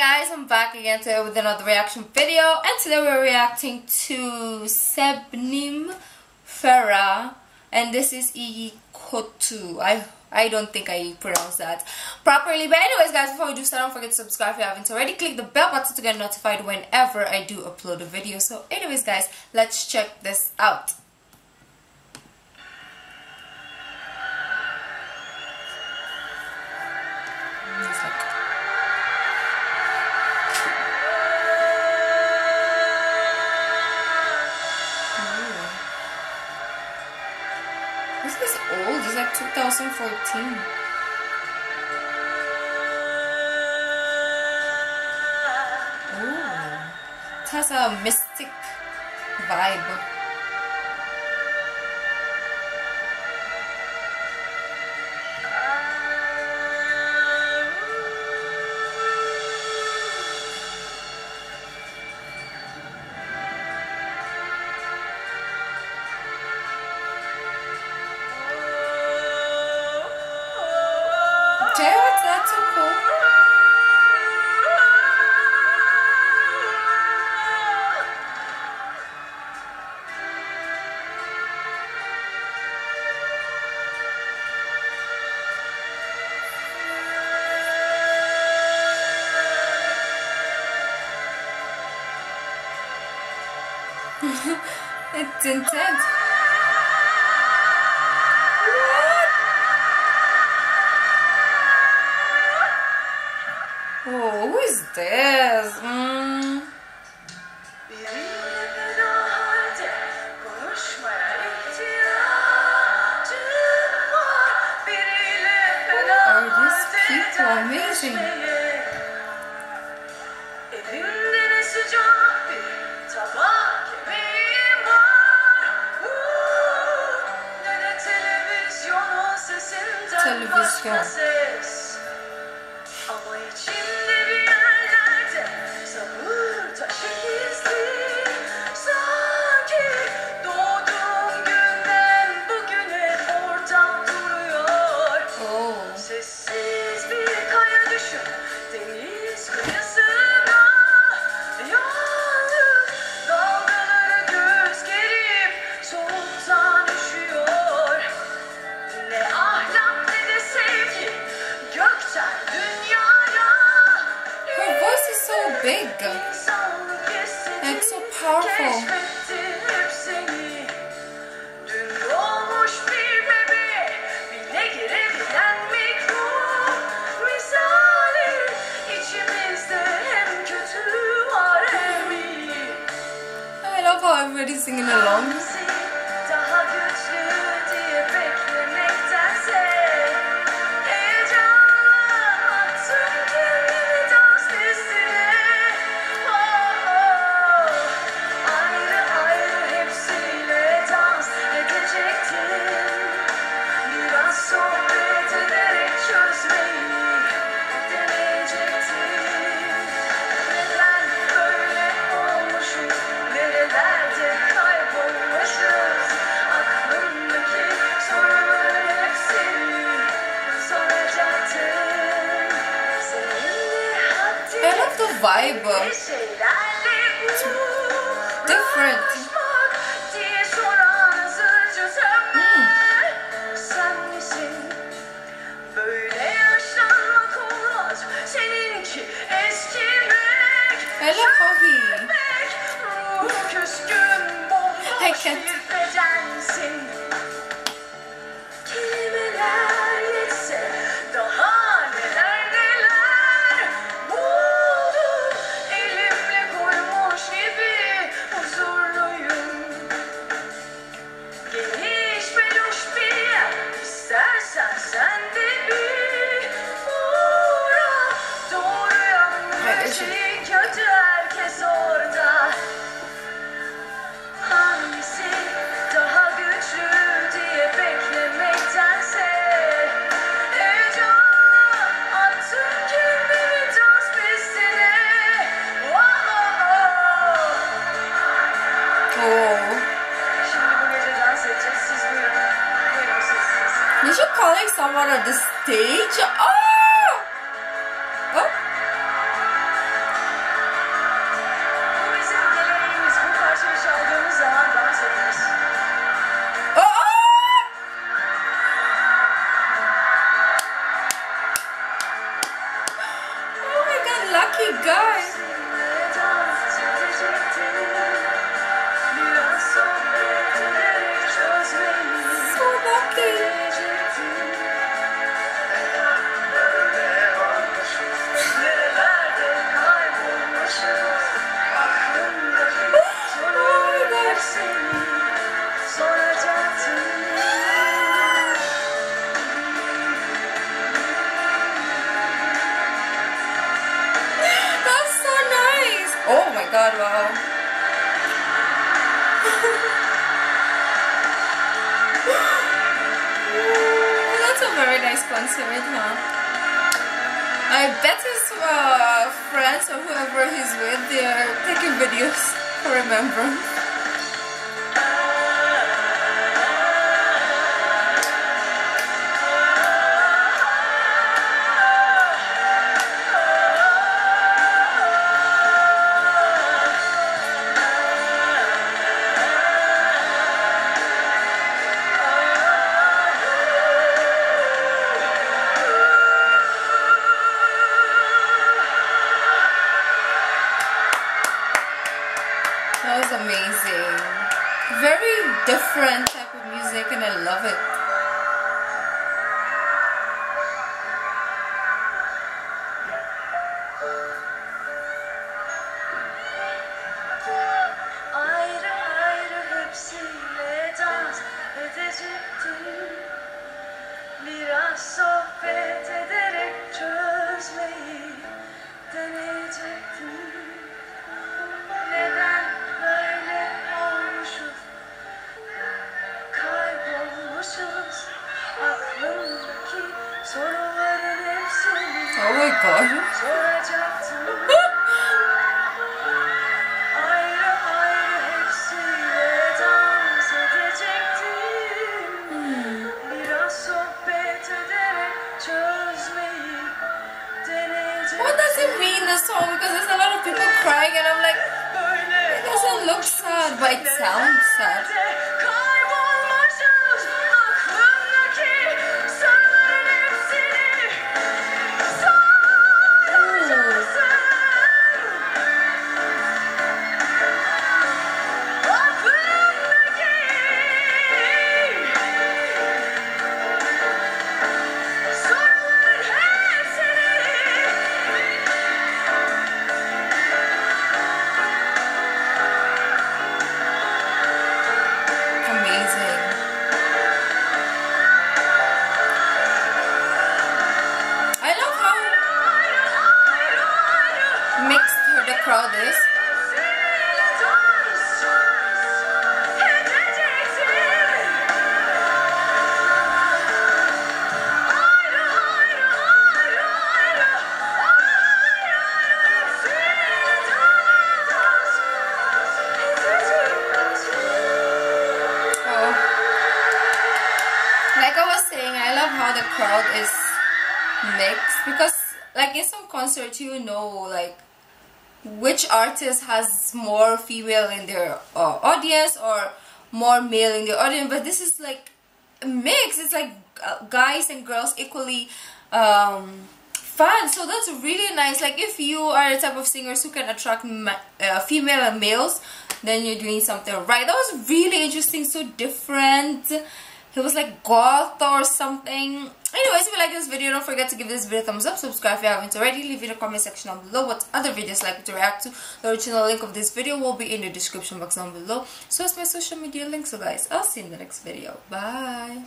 guys, I'm back again today with another reaction video, and today we're reacting to Şebnem Ferah, and this is İyi-Kötü. I don't think I pronounced that properly, but anyways guys, before we do start, don't forget to subscribe if you haven't already. Click the bell button to get notified whenever I do upload a video. So anyways guys, let's check this out. This is old, it's like 2014. Oh, it has a mystic vibe. That's so cool. It's intense. Oh, who is this? Oh, these people are amazing. Television. Big, like so powerful. I love how everybody's singing along. Vibe. It's different. I love how he... I can't... Did you call like someone on the stage? Oh! Oh! cute guy. So lucky. God, wow. That's a very nice concert, huh? I bet his friends or whoever he's with, they're taking videos for remembrance. That was amazing. Very different type of music and I love it. Oh my God. What does it mean, the song? Because there's a lot of people crying and I'm like, it doesn't look sad, but it sounds sad. Crowd is. Like I was saying, I love how the crowd is mixed, because like in some concerts, you know, like which artist has more female in their audience or more male in their audience, but this is like a mix. It's like guys and girls equally fun, so that's really nice. Like if you are the type of singers who can attract female and males, then you're doing something right. That was really interesting, so different. It was like goth or something. Anyways, if you like this video, don't forget to give this video a thumbs up, subscribe if you haven't already, leave in the comment section down below what other videos like to react to. The original link of this video will be in the description box down below, so is my social media link. So guys, I'll see you in the next video. Bye.